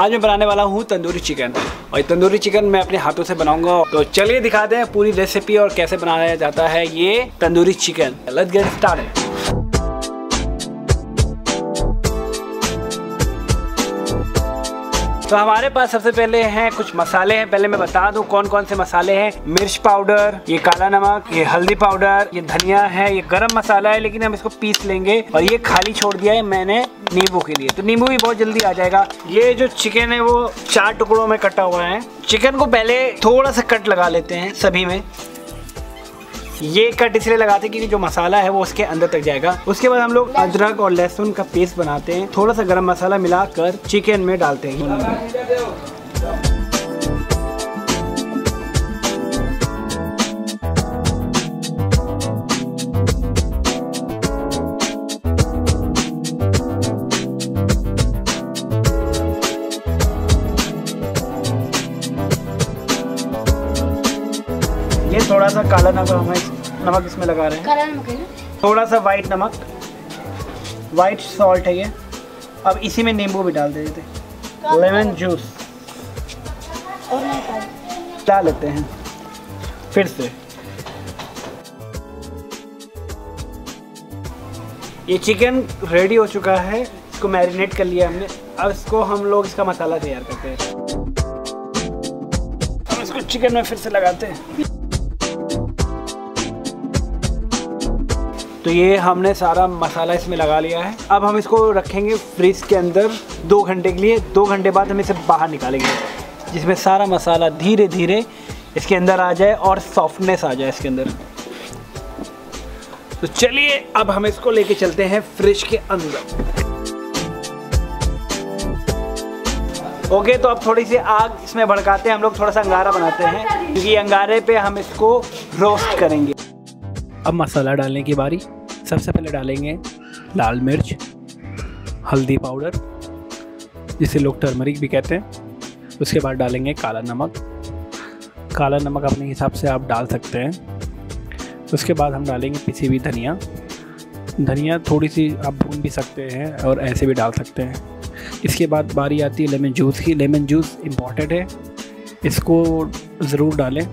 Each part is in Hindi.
आज मैं बनाने वाला हूँ तंदूरी चिकन, और तंदूरी चिकन मैं अपने हाथों से बनाऊंगा। तो चलिए दिखाते हैं पूरी रेसिपी और कैसे बनाया जाता है ये tandoori chicken. Let's get started. तो हमारे पास सबसे पहले हैं कुछ मसाले हैं। पहले मैं बता दूं कौन कौन से मसाले हैं। मिर्च पाउडर, ये काला नमक, ये हल्दी पाउडर, ये धनिया है, ये गरम मसाला है, लेकिन हम इसको पीस लेंगे। और ये खाली छोड़ दिया है मैंने नींबू के लिए, तो नींबू भी बहुत जल्दी आ जाएगा। ये जो चिकन है वो 4 टुकड़ों में कटा हुआ है। चिकन को पहले थोड़ा सा कट लगा लेते हैं सभी में। ये कट इसलिए लगाते हैं क्योंकि जो मसाला है वो उसके अंदर तक जाएगा। उसके बाद हम लोग अदरक और लहसुन का पेस्ट बनाते हैं, थोड़ा सा गरम मसाला मिलाकर चिकन में डालते हैं। ये थोड़ा सा काला नमक, हमें नमक इसमें लगा रहे हैं, काला नमक है ना, थोड़ा सा वाइट नमक, वाइट सॉल्ट है ये। अब इसी में नींबू भी डाल देते हैं, लेमन जूस और डाल लेते हैं फिर से। ये चिकन रेडी हो चुका है, इसको मैरिनेट कर लिया हमने। अब इसको हम लोग इसका मसाला तैयार करते हैं। अब इसको चिकन में फिर से लगाते हैं। तो ये हमने सारा मसाला इसमें लगा लिया है। अब हम इसको रखेंगे फ्रिज के अंदर 2 घंटे के लिए। 2 घंटे बाद हम इसे बाहर निकालेंगे, जिसमें सारा मसाला धीरे धीरे इसके अंदर आ जाए और सॉफ्टनेस आ जाए इसके अंदर। तो चलिए अब हम इसको लेके चलते हैं फ्रिज के अंदर। ओके, तो अब थोड़ी सी आग इसमें भड़काते हैं हम लोग, थोड़ा सा अंगारा बनाते हैं, क्योंकि अंगारे पे हम इसको रोस्ट करेंगे। अब मसाला डालने की बारी। सबसे पहले डालेंगे लाल मिर्च, हल्दी पाउडर जिसे लोग टर्मरिक भी कहते हैं। उसके बाद डालेंगे काला नमक। काला नमक अपने हिसाब से आप डाल सकते हैं। उसके बाद हम डालेंगे पिसी हुई धनिया। धनिया थोड़ी सी आप भून भी सकते हैं और ऐसे भी डाल सकते हैं। इसके बाद बारी आती है लेमन जूस की। लेमन जूस इम्पॉर्टेंट है, इसको ज़रूर डालें।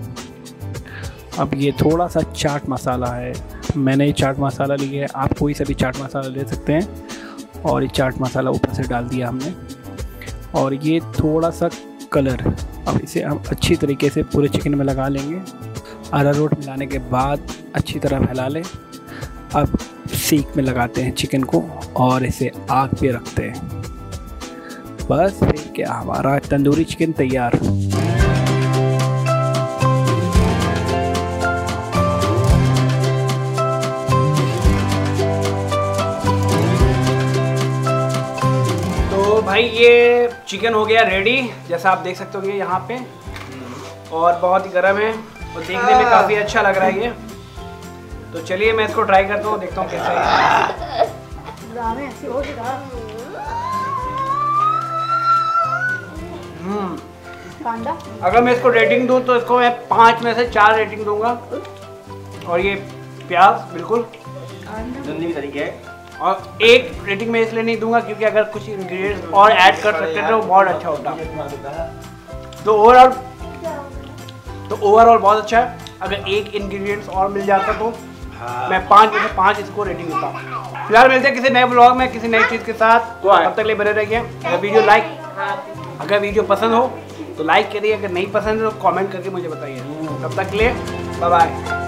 अब ये थोड़ा सा चाट मसाला है, मैंने ये चाट मसाला लिया है, आप कोई सा भी चाट मसाला ले सकते हैं। और ये चाट मसाला ऊपर से डाल दिया हमने। और ये थोड़ा सा कलर, अब इसे हम अच्छी तरीके से पूरे चिकन में लगा लेंगे। अरारोट मिलाने के बाद अच्छी तरह फैला लें। अब सीख में लगाते हैं चिकन को और इसे आग पे रखते हैं। बस फिर क्या, हमारा तंदूरी चिकन तैयार। भाई ये चिकन हो गया रेडी, जैसा आप देख सकते हो यहाँ पे, और बहुत ही गर्म है और देखने में काफी अच्छा लग रहा है ये। तो चलिए मैं इसको ट्राई करता हूँ, देखता हूँ कैसा है। अगर मैं इसको रेटिंग दूँ तो इसको मैं 5 में से 4 रेटिंग दूंगा। और ये प्याज बिल्कुल जल्दी तरीके है, और 1 रेटिंग में इसलिए नहीं दूंगा क्योंकि अगर कुछ इंग्रेडिएंट्स और ऐड कर सकते थे वो बहुत अच्छा होता। तो ओवरऑल बहुत अच्छा है। अगर 1 इंग्रेडिएंट्स और मिल जाता तो मैं 5 में से 5 इसको रेटिंग देता। फिलहाल मिलते हैं किसी नए ब्लॉग में किसी नई चीज़ के साथ। तब तक लिए बने रहिए। अगर वीडियो पसंद हो तो लाइक करिए, अगर नहीं पसंद हो तो कॉमेंट करके मुझे बताइए। तब तक के लिए बाय बाय।